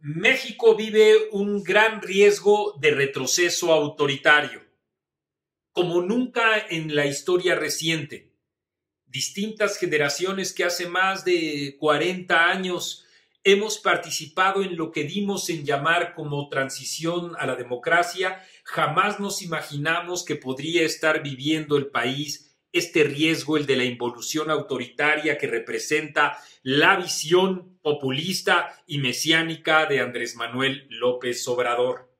México vive un gran riesgo de retroceso autoritario, como nunca en la historia reciente. Distintas generaciones que hace más de 40 años hemos participado en lo que dimos en llamar como transición a la democracia, jamás nos imaginamos que podría estar viviendo el país este riesgo, el de la involución autoritaria que representa la visión populista y mesiánica de Andrés Manuel López Obrador,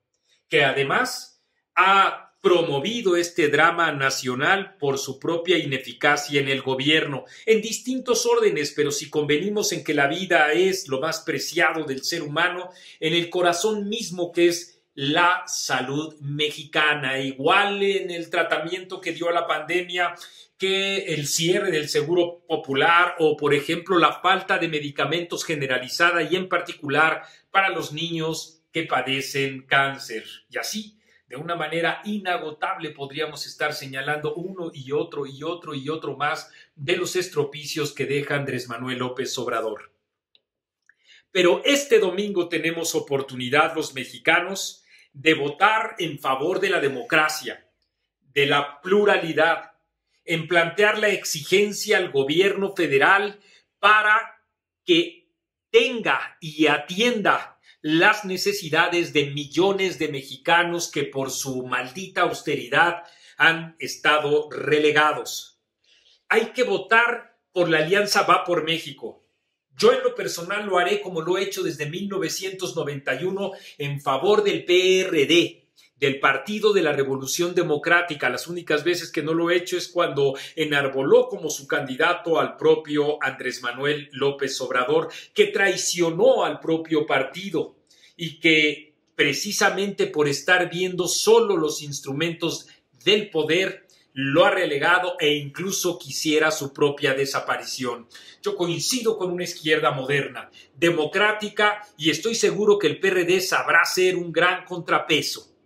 que además ha promovido este drama nacional por su propia ineficacia en el gobierno, en distintos órdenes, pero si convenimos en que la vida es lo más preciado del ser humano, en el corazón mismo que es la salud mexicana, igual en el tratamiento que dio a la pandemia que el cierre del Seguro Popular o, por ejemplo, la falta de medicamentos generalizada y en particular para los niños que padecen cáncer. Y así, de una manera inagotable podríamos estar señalando uno y otro y otro y otro más de los estropicios que deja Andrés Manuel López Obrador. Pero este domingo tenemos oportunidad los mexicanos de votar en favor de la democracia, de la pluralidad, en plantear la exigencia al gobierno federal para que tenga y atienda las necesidades de millones de mexicanos que por su maldita austeridad han estado relegados. Hay que votar por la Alianza Va por México. Yo en lo personal lo haré como lo he hecho desde 1991 en favor del PRD, del Partido de la Revolución Democrática. Las únicas veces que no lo he hecho es cuando enarboló como su candidato al propio Andrés Manuel López Obrador, que traicionó al propio partido y que precisamente por estar viendo solo los instrumentos del poder lo ha relegado e incluso quisiera su propia desaparición. Yo coincido con una izquierda moderna, democrática, y estoy seguro que el PRD sabrá ser un gran contrapeso.